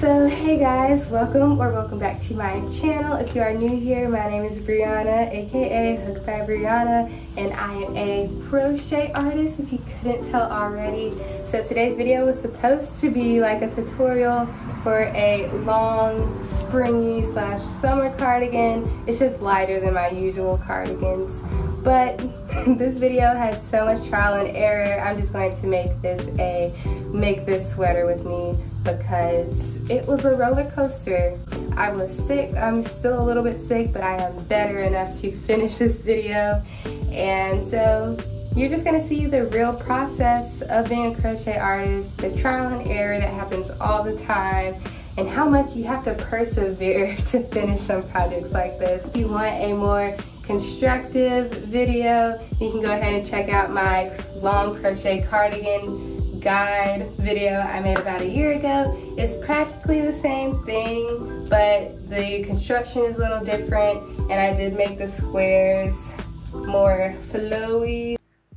So hey guys, welcome back to my channel. If you are new here, my name is Brianna, aka Hooked by Brianna, and I am a crochet artist, if you couldn't tell already. So today's video was supposed to be like a tutorial for a long springy slash summer cardigan. It's just lighter than my usual cardigans, but this video had so much trial and error. I'm just going to make this sweater with me, because it was a roller coaster. I was sick, I'm still a little bit sick, but I am better enough to finish this video. And so you're just gonna see the real process of being a crochet artist, the trial and error that happens all the time, and how much you have to persevere to finish some projects like this. If you want a more constructive video, you can go ahead and check out my long crochet cardigan guide video I made about a year ago. It's practically the same thing, but the construction is a little different, and I did make the squares more flowy.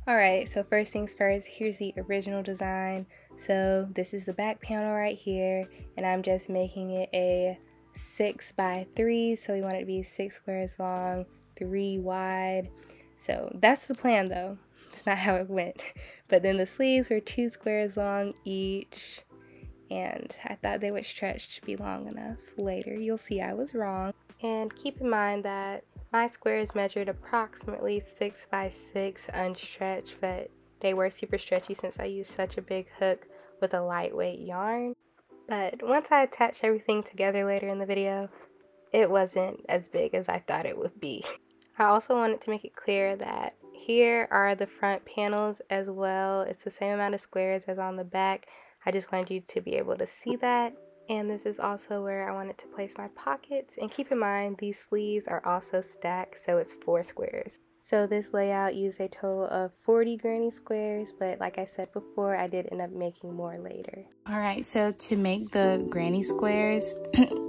Alright, so first things first, here's the original design. So this is the back panel right here, and I'm just making it a 6 by 3, so we want it to be 6 squares long, 3 wide. So that's the plan though. It's not how it went. But then the sleeves were 2 squares long each, and I thought they would stretch to be long enough. Later you'll see I was wrong. And keep in mind that my squares measured approximately 6 by 6 unstretched, but they were super stretchy since I used such a big hook with a lightweight yarn. But once I attached everything together later in the video, it wasn't as big as I thought it would be. I also wanted to make it clear that here are the front panels as well. It's the same amount of squares as on the back. I just wanted you to be able to see that. And this is also where I wanted to place my pockets. And keep in mind, these sleeves are also stacked, so it's 4 squares. So this layout used a total of 40 granny squares, but like I said before, I did end up making more later. All right, so to make the granny squares,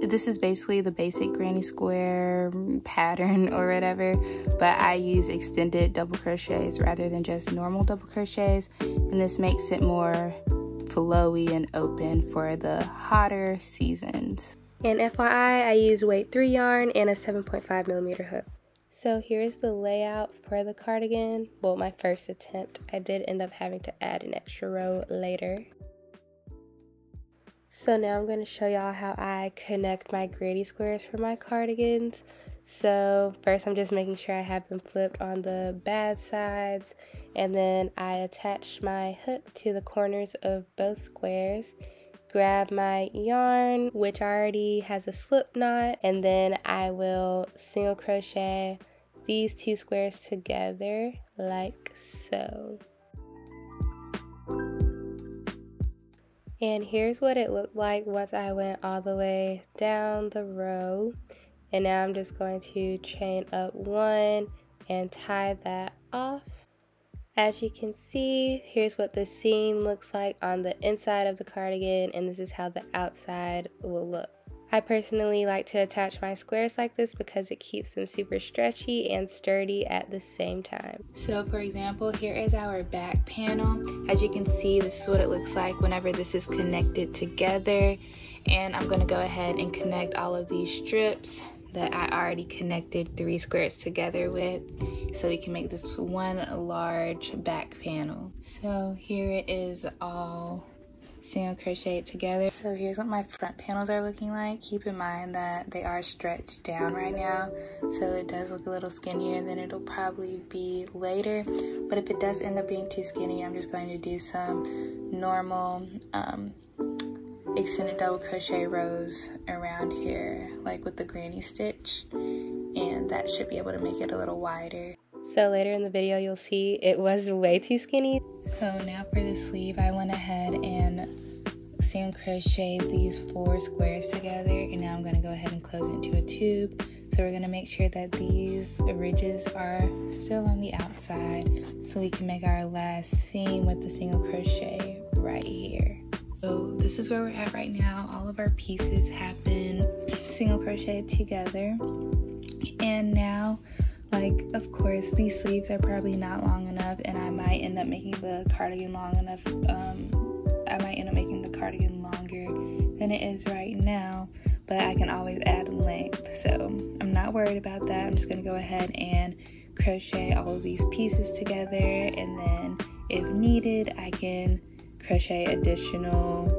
this is basically the basic granny square pattern or whatever, but I use extended double crochets rather than just normal double crochets, and this makes it more flowy and open for the hotter seasons. And FYI, I used weight 3 yarn and a 7.5mm hook. So here's the layout for the cardigan. Well, my first attempt. I did end up having to add an extra row later. So now I'm going to show y'all how I connect my granny squares for my cardigans. So first I'm just making sure I have them flipped on the bad sides, and then I attach my hook to the corners of both squares. Grab my yarn, which already has a slip knot, and then I will single crochet these 2 squares together like so. And here's what it looked like once I went all the way down the row. And now I'm just going to chain up 1 and tie that off. As you can see, here's what the seam looks like on the inside of the cardigan, and this is how the outside will look. I personally like to attach my squares like this because it keeps them super stretchy and sturdy at the same time. So for example, here is our back panel. As you can see, this is what it looks like whenever this is connected together. And I'm going to go ahead and connect all of these strips that I already connected 3 squares together with, so we can make this one large back panel. So here it is, all single crocheted together. So here's what my front panels are looking like. Keep in mind that they are stretched down right now, so it does look a little skinnier than it'll probably be later. But if it does end up being too skinny, I'm just going to do some normal extended double crochet rows around here, like with the granny stitch, and that should be able to make it a little wider. So later in the video you'll see it was way too skinny. So now for the sleeve, I went ahead and single crocheted these 4 squares together, and now I'm going to go ahead and close it into a tube. So we're going to make sure that these ridges are still on the outside, so we can make our last seam with the single crochet right here. So this is where we're at right now. All of our pieces have been single crocheted together. And now, like, of course, these sleeves are probably not long enough, and I might end up making the cardigan long enough. I might end up making the cardigan longer than it is right now, but I can always add length, so I'm not worried about that. I'm just going to go ahead and crochet all of these pieces together, and then if needed I can crochet additional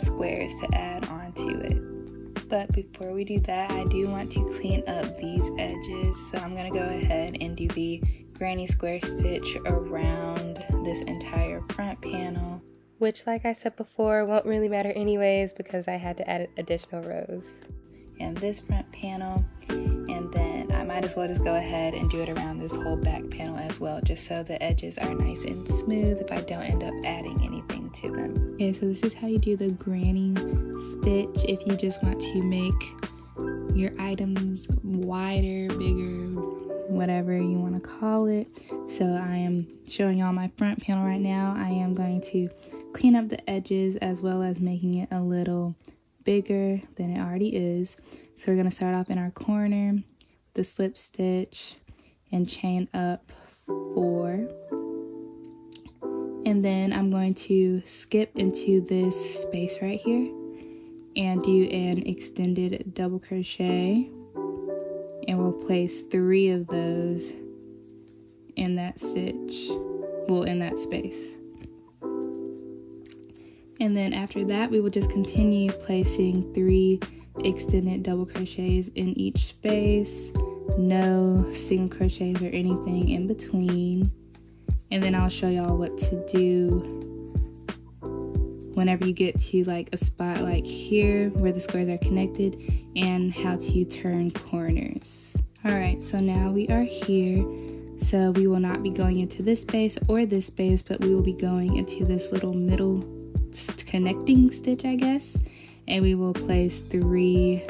squares to add onto it. But before we do that, I do want to clean up these edges, so I'm going to go ahead and do the granny square stitch around this entire front panel, which, like I said before, won't really matter anyways because I had to add additional rows. And this front panel, and then I might as well just go ahead and do it around this whole back panel as well, just so the edges are nice and smooth if I don't end up adding anything to them. Okay, so this is how you do the granny stitch if you just want to make your items wider, bigger, whatever you want to call it. So I am showing all my front panel right now. I am going to clean up the edges as well as making it a little bigger than it already is. So we're going to start off in our corner with the slip stitch and chain up 4, and then I'm going to skip into this space right here and do an extended double crochet, and we'll place 3 of those in that stitch, well, in that space. And then after that, we will just continue placing 3 extended double crochets in each space, no single crochets or anything in between. And then I'll show y'all what to do whenever you get to like a spot like here where the squares are connected, and how to turn corners. Alright, so now we are here, so we will not be going into this space or this space, but we will be going into this little middle connecting stitch, I guess, and we will place 3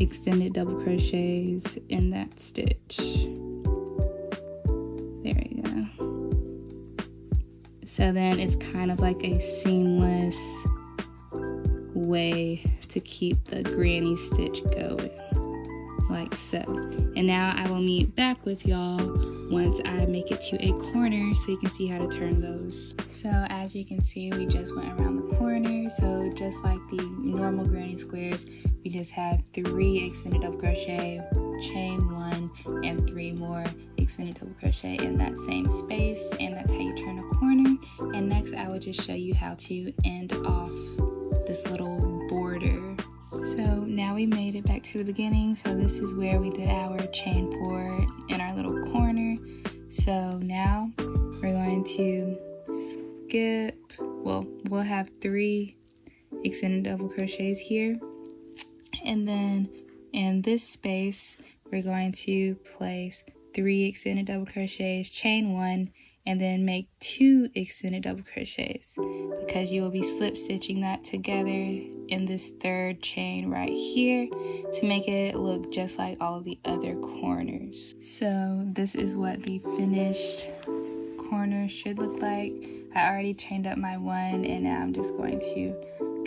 extended double crochets in that stitch. There you go. So then it's kind of like a seamless way to keep the granny stitch going, like so. And now I will meet back with y'all once I make it to a corner so you can see how to turn those. So as you can see, we just went around the corner. So just like the normal granny squares, we just have 3 extended double crochet, chain 1, and 3 more extended double crochet in that same space, and that's how you turn a corner. And next I will just show you how to end off this little border. So now we made it back to the beginning, so this is where we did our chain 4 in our little corner. So now we're going to skip, well, we'll have 3 extended double crochets here, and then in this space we're going to place 3 extended double crochets, chain 1, and then make 2 extended double crochets, because you will be slip stitching that together in this third chain right here to make it look just like all of the other corners. So this is what the finished corner should look like. I already chained up my 1, and now I'm just going to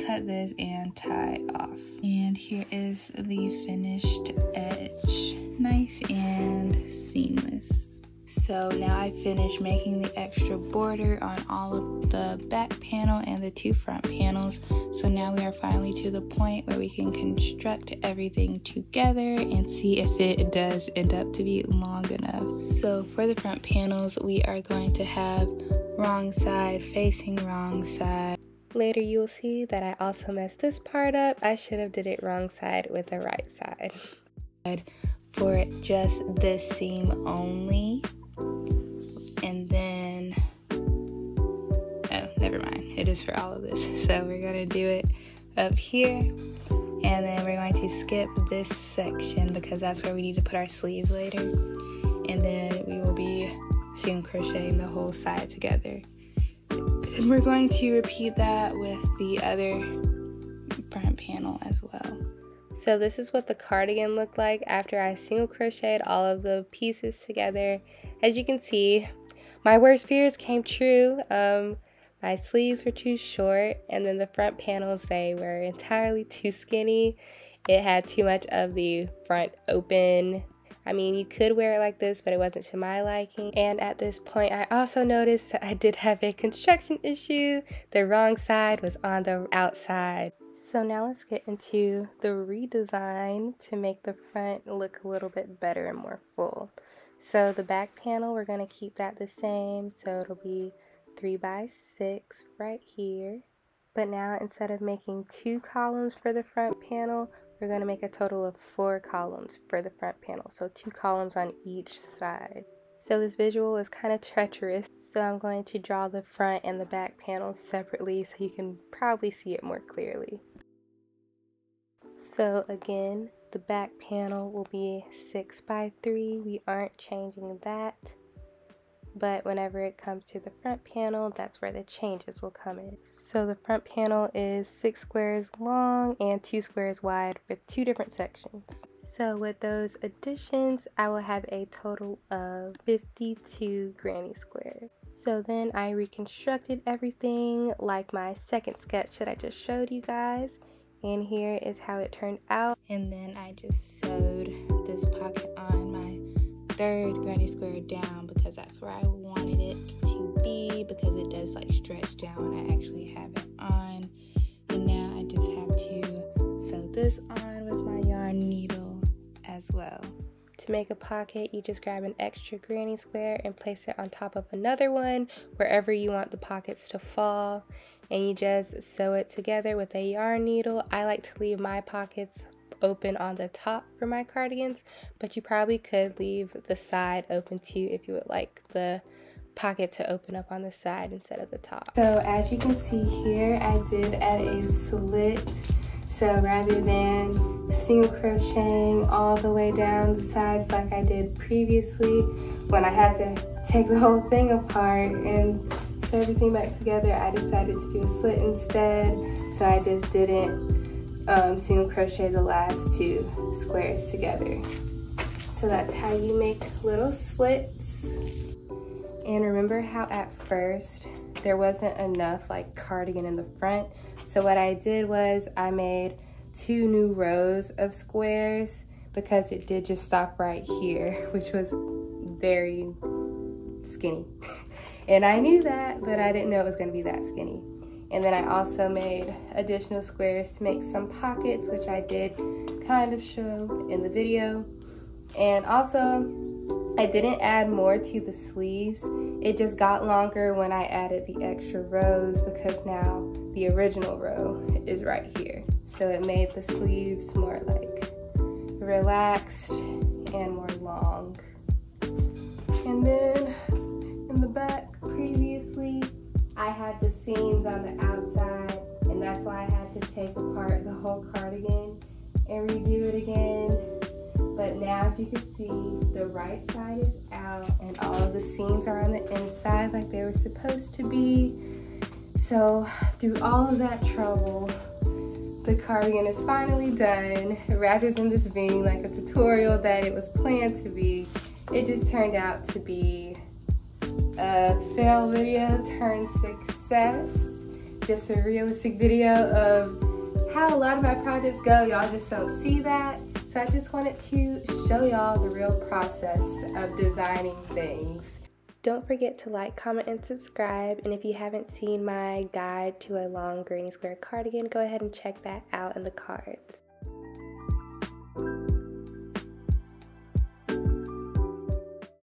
cut this and tie off. And here is the finished edge, nice and seamless. So now I finished making the extra border on all of the back panel and the 2 front panels. So now we are finally to the point where we can construct everything together and see if it does end up to be long enough. So for the front panels, we are going to have wrong side facing wrong side. Later you will see that I also messed this part up. I should have did it wrong side with the right side. For just this seam only. And then, oh, never mind, it is for all of this. So we're gonna do it up here, and then we're going to skip this section because that's where we need to put our sleeve later. And then we will be seam crocheting the whole side together. And we're going to repeat that with the other front panel as well. So this is what the cardigan looked like after I single crocheted all of the pieces together. As you can see, my worst fears came true. My sleeves were too short, and then the front panels, they were entirely too skinny. It had too much of the front open. I mean, you could wear it like this, but it wasn't to my liking. And at this point, I also noticed that I did have a construction issue. The wrong side was on the outside. So now let's get into the redesign to make the front look a little bit better and more full. So the back panel, we're going to keep that the same, so it'll be 3 by 6 right here. But now instead of making 2 columns for the front panel, we're going to make a total of 4 columns for the front panel, so 2 columns on each side. So this visual is kind of treacherous, so I'm going to draw the front and the back panel separately so you can probably see it more clearly. So again, the back panel will be 6 by 3. We aren't changing that, but whenever it comes to the front panel, that's where the changes will come in. So the front panel is 6 squares long and 2 squares wide with 2 different sections. So with those additions, I will have a total of 52 granny squares. So then I reconstructed everything like my second sketch that I just showed you guys, and here is how it turned out. And then I just sewed this pocket on my third granny square down, that's where I wanted it to be, because it does like stretch down. I actually have it on, and now I just have to sew this on with my yarn needle as well. To make a pocket, you just grab an extra granny square and place it on top of another one wherever you want the pockets to fall, and you just sew it together with a yarn needle. I like to leave my pockets open on the top for my cardigans, but you probably could leave the side open too if you would like the pocket to open up on the side instead of the top. So as you can see here, I did add a slit, so rather than single crocheting all the way down the sides like I did previously when I had to take the whole thing apart and sew everything back together, I decided to do a slit instead. So I just didn't single crochet the last 2 squares together. So that's how you make little slits. And remember how at first there wasn't enough like cardigan in the front? So what I did was I made 2 new rows of squares, because it did just stop right here, which was very skinny. And I knew that, but I didn't know it was going to be that skinny. And then I also made additional squares to make some pockets, which I did kind of show in the video. And also, I didn't add more to the sleeves. It just got longer when I added the extra rows, because now the original row is right here. So it made the sleeves more like relaxed and more long. And then in the back previously, I had the seams on the outside, and that's why I had to take apart the whole cardigan and redo it again. But now, as you can see, the right side is out and all of the seams are on the inside like they were supposed to be. So through all of that trouble, the cardigan is finally done. Rather than this being like a tutorial that it was planned to be, it just turned out to be a fail video turned success. Just a realistic video of how a lot of my projects go. Y'all just don't see that. So I just wanted to show y'all the real process of designing things. Don't forget to like, comment, and subscribe. And if you haven't seen my guide to a long granny square cardigan, go ahead and check that out in the cards.